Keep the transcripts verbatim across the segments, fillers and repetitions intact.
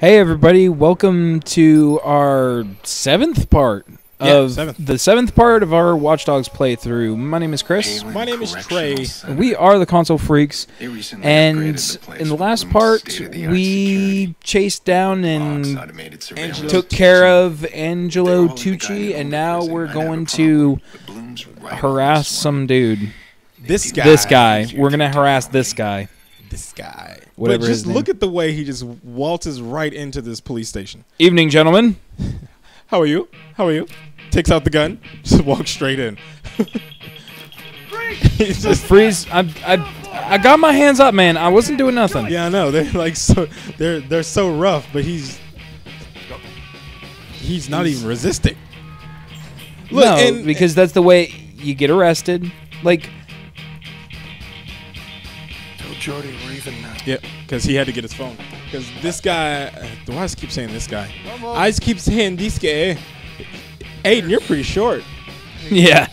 Hey everybody, welcome to our seventh part yeah, of seventh. the seventh part of our Watch Dogs playthrough. My name is Chris. Alien My name is Trey. Center. We are the Console Freaks. And the in the last part, the we chased down and Angelo took care of Angelo Tucci, and now we're going to right harass some dude. This guy. This guy. We're going to harass this guy. This guy. Whatever. But just look at the way he just waltzes right into this police station. Evening, gentlemen. How are you? How are you? Takes out the gun. Just walks straight in. Freeze! Just freeze. I, I, I got my hands up, man. I wasn't doing nothing. Yeah, I know. They're like so. They're they're so rough, but he's he's not he's, even resisting. Look, no, and, because that's the way you get arrested. Like. Jordy, we're even now. Yep, because he had to get his phone. Because this guy, uh, do I just keep saying this guy? I just keep saying this guy. Aiden, you're pretty short. Yeah.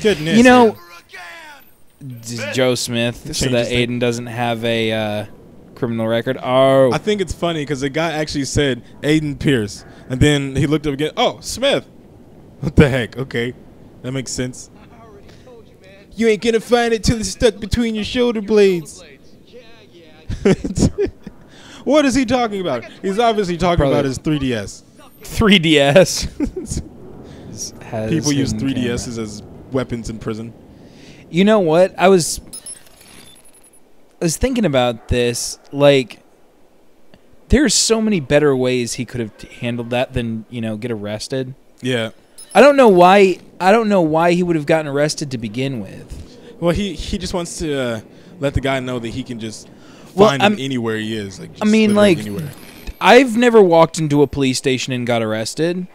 Goodness. You know, Joe Smith, it so that Aiden thing. doesn't have a uh, criminal record. Oh. I think it's funny because the guy actually said Aiden Pierce, and then he looked up again. Oh, Smith. What the heck? Okay, that makes sense. You ain't gonna find it till it's stuck between your shoulder blades. What is he talking about? He's obviously talking Probably. about his three D S. three D S. People use three D Ss as weapons in prison. You know what? I was, I was thinking about this. Like, there's so many better ways he could have handled that than, you know, get arrested. Yeah. I don't know why. I don't know why he would have gotten arrested to begin with. Well, he he just wants to uh, let the guy know that he can just well, find I'm, him anywhere he is. Like, just I mean, like, anywhere. I've never walked into a police station and got arrested.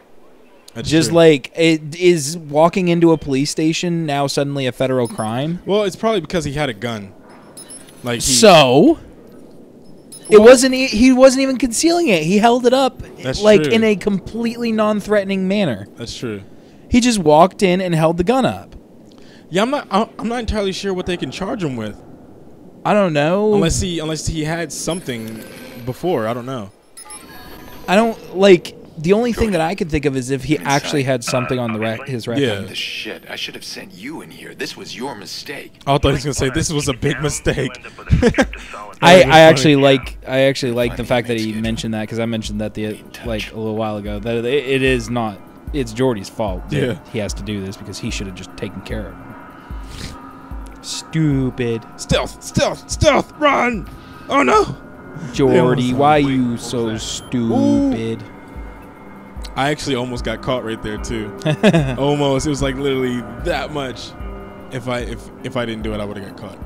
That's just true. Like, it is walking into a police station now suddenly a federal crime? Well, it's probably because he had a gun. Like, he, so it well, wasn't. He wasn't even concealing it. He held it up, that's like true. in a completely non-threatening manner. That's true. He just walked in and held the gun up. Yeah, I'm not. I'm not entirely sure what they can charge him with. I don't know. Unless he, unless he had something before. I don't know. I don't like. The only thing that I could think of is if he actually had something on the ra his record. Yeah. This shit. I should have sent you in here. This was your mistake. I thought he was gonna say this was a big mistake. I, I actually like I actually like the fact that he mentioned that, because I mentioned that the like a little while ago that it, it is not it's Jordy's fault. Yeah. He has to do this because he should have just taken care of him. Stupid. Stealth, stealth, stealth, run! Oh no, Jordy, why are you so stupid? Ooh. I actually almost got caught right there too. Almost. It was like literally that much. If I if if I didn't do it, I would have got caught.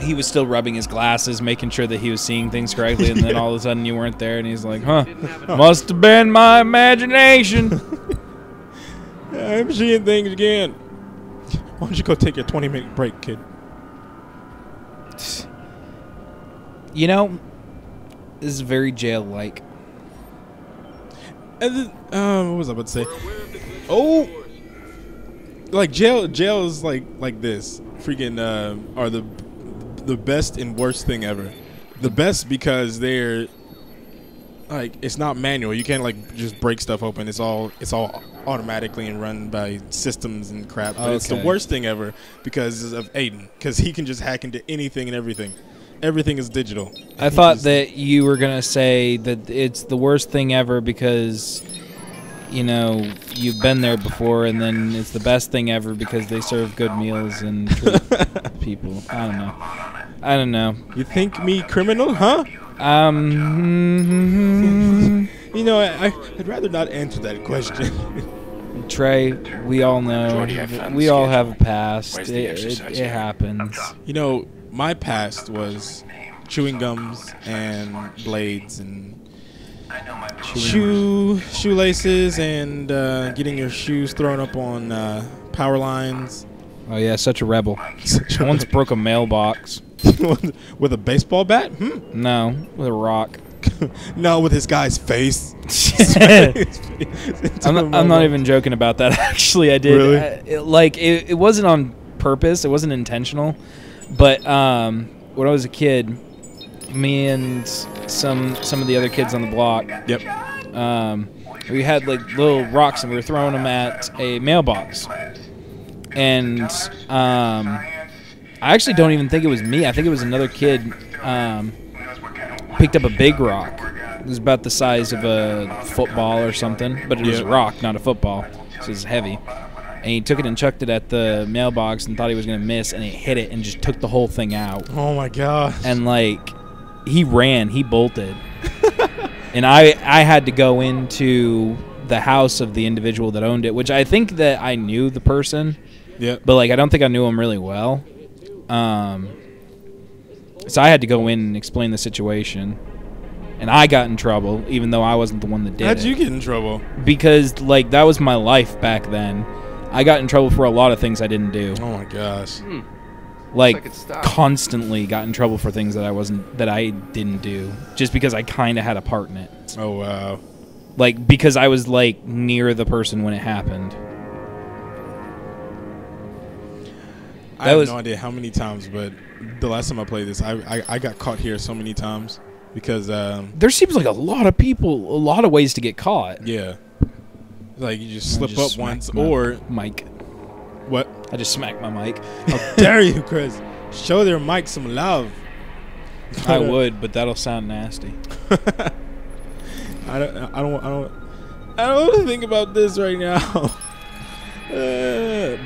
He was still rubbing his glasses, making sure that he was seeing things correctly, and yeah. then all of a sudden you weren't there, and he's like, "Huh? Must have been my imagination." I'm seeing things again. Why don't you go take your twenty minute break, kid? You know, this is very jail-like. And then, um, what was I about to say? Oh, like jail, jail is like like this. Freaking uh, are the the best and worst thing ever. The best because they're like it's not manual. You can't like just break stuff open. It's all it's all automatically and run by systems and crap. But okay. It's the worst thing ever because of Aiden, because he can just hack into anything and everything. Everything is digital. I thought that you were gonna say that it's the worst thing ever because, you know, you've been there before, and then it's the best thing ever because they serve good meals and treat people. I don't know. I don't know. You think me criminal, huh? Um. Mm-hmm. You know, I, I'd rather not answer that question. Trey, we all know. We all have a past. It, it, it happens. You know. My past was chewing gums and blades and shoe shoelaces and uh, getting your shoes thrown up on uh, power lines. Oh yeah, such a rebel. Once broke a mailbox with a baseball bat. Hmm? No, with a rock. No, with his guy's face. I'm, not, I'm not even joking about that. Actually, I did. Really? I, it, like it, it wasn't on purpose. It wasn't intentional. But um, when I was a kid, me and some some of the other kids on the block. Yep. Um, we had like little rocks and we were throwing them at a mailbox. And um, I actually don't even think it was me. I think it was another kid. Um, picked up a big rock. It was about the size of a football or something, but it was a rock, not a football. So it was heavy. And he took it and chucked it at the mailbox and thought he was going to miss, and it hit it and just took the whole thing out. Oh, my gosh. And, like, he ran. He bolted. And I, I had to go into the house of the individual that owned it, which I think that I knew the person. Yeah. But, like, I don't think I knew him really well. Um, so I had to go in and explain the situation. And I got in trouble, even though I wasn't the one that did it. How'd you get in trouble? Because, like, that was my life back then. I got in trouble for a lot of things I didn't do. Oh my gosh! Hmm. Like constantly got in trouble for things that I wasn't, that I didn't do, just because I kind of had a part in it. Oh wow! Like because I was like near the person when it happened. I that have was, no idea how many times, but the last time I played this, I I, I got caught here so many times because um, there seems like a lot of people, a lot of ways to get caught. Yeah. Like, you just slip just up once, or... Mic. What? I just smacked my mic. How dare you, Chris? Show their mic some love. I would, but that'll sound nasty. I don't... I don't... I don't... I don't want to think about this right now. uh,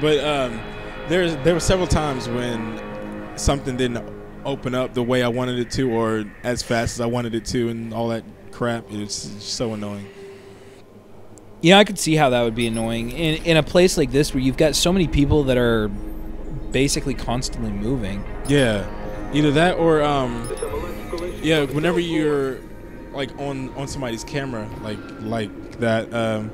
but, um... There's, there were several times when something didn't open up the way I wanted it to, or as fast as I wanted it to, and all that crap. It's so annoying. You know, I could see how that would be annoying in in a place like this where you've got so many people that are basically constantly moving. Yeah, either that or um, yeah. Whenever you're like on on somebody's camera, like like that, um,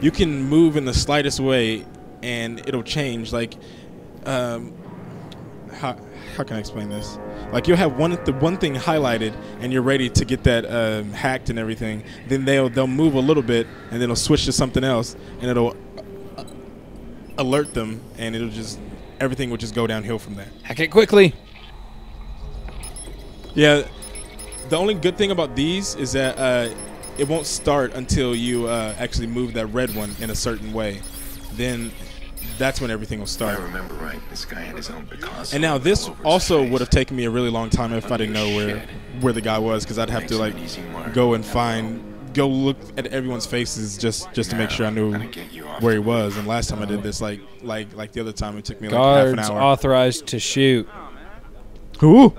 you can move in the slightest way and it'll change. Like, um, how how can I explain this? Like you'll have one the one thing highlighted and you're ready to get that um, hacked and everything. Then they'll they'll move a little bit and then it'll switch to something else and it'll alert them and it'll just everything will just go downhill from there. Hack it quickly. Yeah, the only good thing about these is that uh, it won't start until you uh, actually move that red one in a certain way. Then. That's when everything will start. I remember right, this guy had his own Picasso. And now this also would have taken me a really long time if I didn't know where where the guy was, because I'd have to like go and find, go look at everyone's faces just just to make sure I knew where he was. And last time I did this, like like like the other time, it took me like half an hour. Guards authorized to shoot. Who?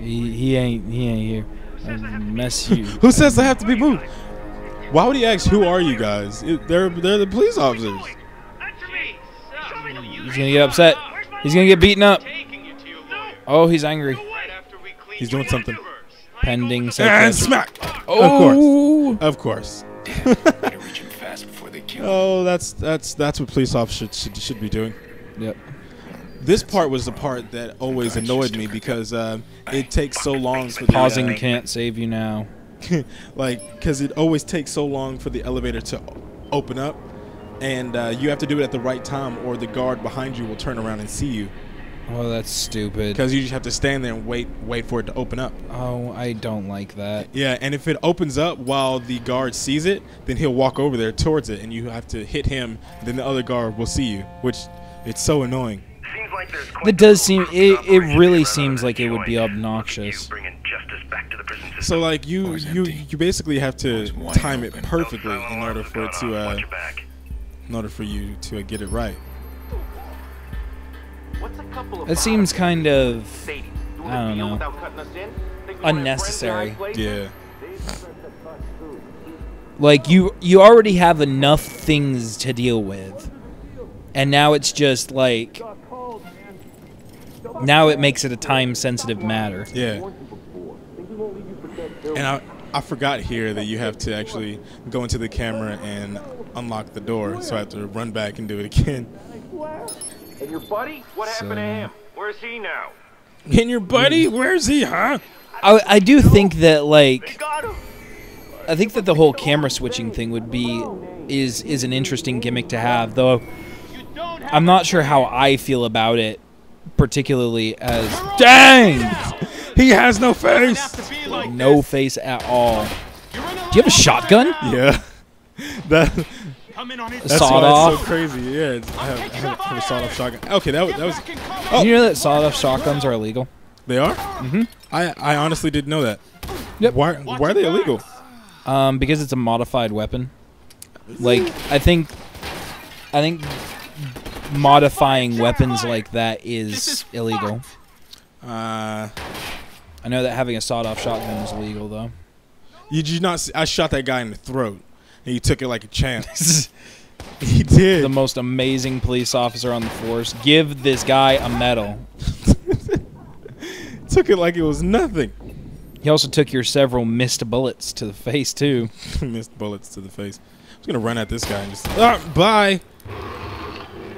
He, he ain't he ain't here. I mess you. Who says I have to be moved? Why would he ask? Who are you guys? They're they're the police officers. He's gonna get upset. He's gonna get beaten up. Oh, he's angry. He's doing something. Pending. And smack. Oh, of course. Of course. Oh, that's that's that's what police officers should, should should be doing. Yep. This part was the part that always annoyed me because uh, it takes so long. For the, Pausing uh, can't save you now. Like, because it always takes so long for the elevator to open up. And uh, you have to do it at the right time, or the guard behind you will turn around and see you. Oh, that's stupid. Because you just have to stand there and wait, wait for it to open up. Oh, I don't like that. Yeah, and if it opens up while the guard sees it, then he'll walk over there towards it, and you have to hit him. Then the other guard will see you, which it's so annoying. Seems like there's quite it does seem. It it really seems like it would be obnoxious. So like you you you basically have to time it perfectly in order for it to. Uh, In order for you to uh, get it right. It seems kind of, I don't know, unnecessary. Yeah. Like you, you already have enough things to deal with, and now it's just like, now it makes it a time-sensitive matter. Yeah. And I, I forgot here that you have to actually go into the camera and unlock the door, so I have to run back and do it again. And your buddy? What so. happened to him? Where's he now? And your buddy? Where's he, huh? I, I do think that, like, I think that the whole camera switching thing would be, is, is an interesting gimmick to have, though I'm not sure how I feel about it, particularly as... Dang! He has no face. Like no this. face at all. Do you have a shotgun? Yeah. that. That's sawed off. So crazy, yeah. I have, I have, I have a sawed-off shotgun. Okay, that, that was. Oh. You know that sawed-off shotguns are illegal. They are. Mm-hmm. I I honestly didn't know that. Yep. Why Why are they illegal? Um, because it's a modified weapon. Like I think, I think modifying weapons like that is illegal. Uh, I know that having a sawed-off shotgun is illegal though. You did not see, I shot that guy in the throat. And he took it like a chance. He did. The most amazing police officer on the force. Give this guy a medal. Took it like it was nothing. He also took your several missed bullets to the face, too. Missed bullets to the face. I'm just going to run at this guy and just, ah, bye.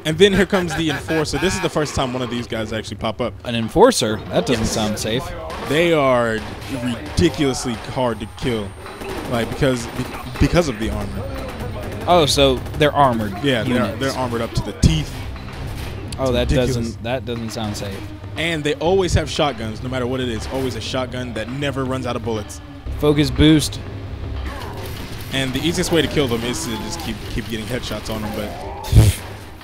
And then here comes the enforcer. This is the first time one of these guys actually pop up. An enforcer? That doesn't yes. sound safe. They are ridiculously hard to kill. Like, because because of the armor. Oh, so they're armored. Yeah, they're, they're armored up to the teeth. Oh, that doesn't that doesn't sound safe. And they always have shotguns, no matter what it is. Always a shotgun that never runs out of bullets. Focus boost. And the easiest way to kill them is to just keep keep getting headshots on them. But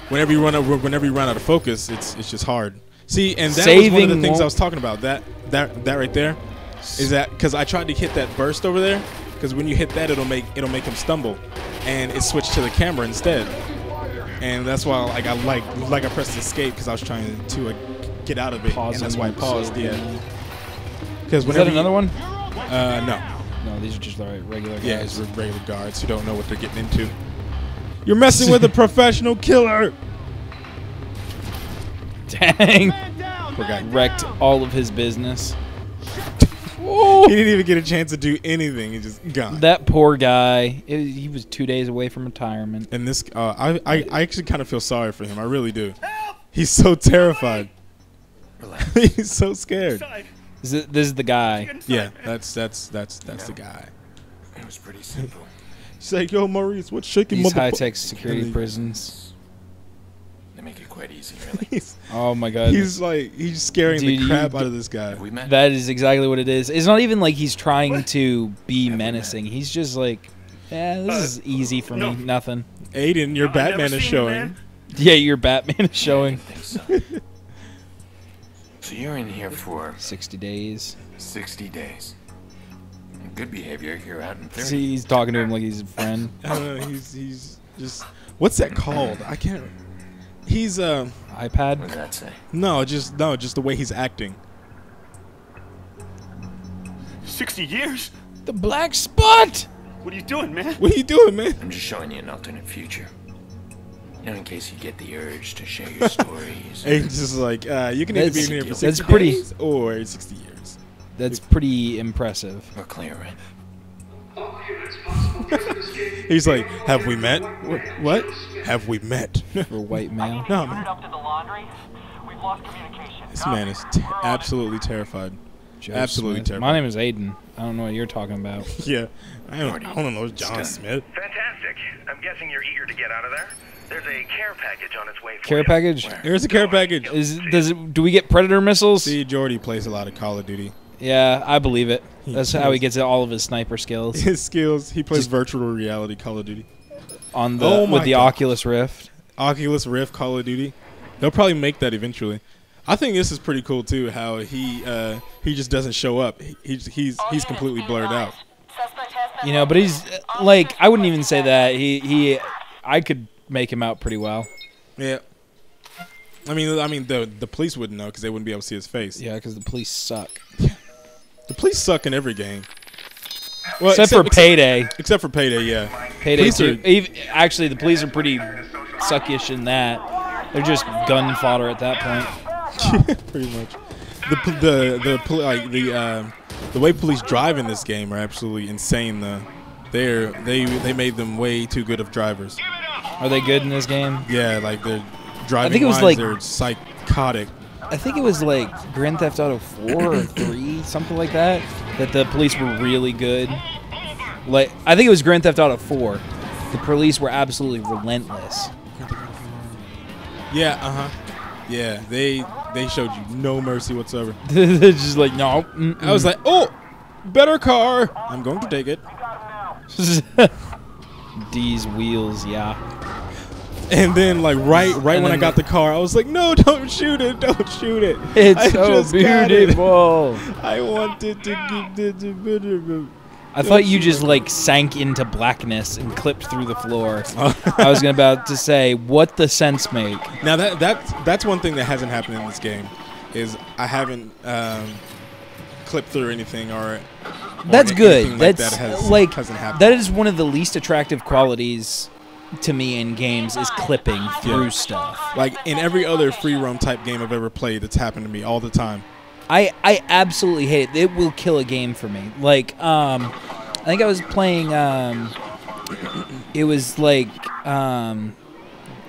whenever you run out, whenever you run out of focus, it's it's just hard. See, and that Saving was one of the things I was talking about. That that that right there is that because I tried to hit that burst over there. Because when you hit that, it'll make it'll make him stumble, and it switched to the camera instead, and that's why like I like like I pressed escape because I was trying to like, get out of it, Pausing and that's why I paused. Yeah. Because was that another you, one? Uh, no. No, these are just like regular guys. Yeah, it's regular guards who don't know what they're getting into. You're messing with a professional killer. Dang. Poor guy wrecked all of his business. Ooh. He didn't even get a chance to do anything. He just gone. That poor guy. It, he was two days away from retirement. And this, uh, I, I, I actually kind of feel sorry for him. I really do. Help! He's so terrified. He's so scared. Is it, this is the guy. Yeah, that's that's that's that's you know, the guy. It was pretty simple. He's like, yo, Maurice, what's shaking? These high-tech security they, prisons. They make it quite easy, really. He's, oh my god. He's like he's scaring Dude, the crap out of this guy. That is exactly what it is. It's not even like he's trying what? to be have menacing. He's just like, yeah, this uh, is easy for no. me. Nothing. Aiden, your no, Batman is showing. Man. Yeah, your Batman is showing. Yeah, I think so. So you're in here for sixty days. Sixty days. In good behavior, you're out in thirty. See, he's talking to him like he's a friend. I don't know, he's he's just what's that called? I can't remember. He's uh iPad. What does that say? No, just no, just the way he's acting. Sixty years? The black spot. What are you doing, man? What are you doing, man? I'm just showing you an alternate future. You know, in case you get the urge to share your stories. It's just like uh, you can that's, either be in here for sixty pretty, days or sixty years. That's pretty impressive. We're clear, right? He's like, have we met? What? Have we met? We're white male. No, man. This man is t absolutely terrified. Joe absolutely Smith. terrified. My name is Aiden. I don't know what you're talking about. Yeah, I don't, I don't know. John Smith. Fantastic. I'm guessing you're eager to get out of there. There's a care package on its way. For care you. package? Where? There's a care package. Is does it, do we get predator missiles? See, Jordy plays a lot of Call of Duty. Yeah, I believe it. That's how he gets all of his sniper skills. His skills. He plays Just virtual reality Call of Duty. On the oh with the God. Oculus Rift. Oculus Rift Call of Duty. They'll probably make that eventually. I think this is pretty cool too. How he uh, he just doesn't show up. He, he's he's he's completely blurred out. You know, but he's like I wouldn't even say that. He he, I could make him out pretty well. Yeah. I mean I mean the the police wouldn't know because they wouldn't be able to see his face. Yeah, because the police suck. The police suck in every game. Well, except, except for Payday. Except, except for Payday, yeah. Payday too. Actually, the police are pretty suckish in that. They're just gun fodder at that point. Pretty much. The the the like the uh, the way police drive in this game are absolutely insane though. They're they they made them way too good of drivers. Are they good in this game? Yeah, like they're driving. I think it was lines, like they're psychotic. I think it was like Grand Theft Auto four or three, something like that, that the police were really good. Like I think it was Grand Theft Auto four. The police were absolutely relentless. Yeah, uh-huh. Yeah, they they showed you no mercy whatsoever. Just like, no. Mm-mm. I was like, oh, better car. I'm going to take it. These wheels, yeah. And then, like, right right and when I got the car, I was like, no, don't shoot it. Don't shoot it. It's I so just beautiful. Got it. I wanted to get the... I thought you just like sank into blackness and clipped through the floor. I was about to say, what the sense make? Now that that that's one thing that hasn't happened in this game, is I haven't um, clipped through anything or. or that's good. Like that's that has, like hasn't happened. That is one of the least attractive qualities to me in games, is clipping through yeah. stuff. Like in every other free roam type game I've ever played, it's happened to me all the time. I, I absolutely hate it. It will kill a game for me. Like, um, I think I was playing, um, it was like, um,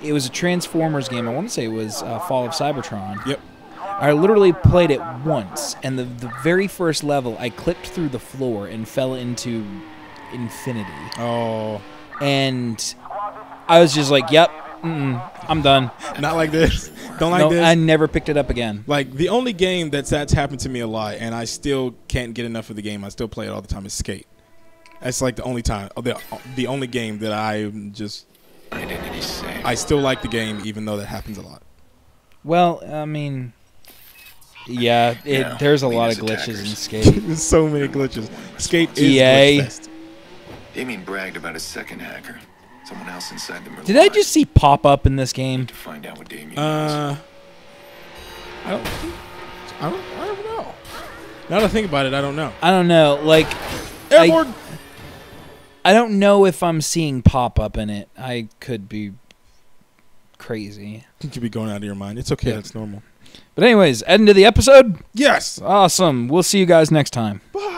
it was a Transformers game. I want to say it was uh, Fall of Cybertron. Yep. I literally played it once, and the, the very first level, I clipped through the floor and fell into infinity. Oh. And I was just like, yep. Mm-mm, I'm done. Not like this. Don't like no, this. I never picked it up again. Like, the only game that's that's happened to me a lot, and I still can't get enough of the game. I still play it all the time. Is Skate. That's like the only time, the the only game that I just. I still like the game, even though that happens a lot. Well, I mean, yeah, it, yeah there's a lot of glitches attackers. in Skate. There's so many glitches. Skate is glitch fest. Damien bragged about his second hacker. Someone else inside the Merlot. Did I just see pop up in this game? To find out what Damien uh, I don't, I don't. I don't know. Now that I think about it, I don't know. I don't know. Like, I, I don't know if I'm seeing pop up in it. I could be crazy. You could be going out of your mind. It's okay. Yeah. That's normal. But anyways, end of the episode. Yes. Awesome. We'll see you guys next time. Bye.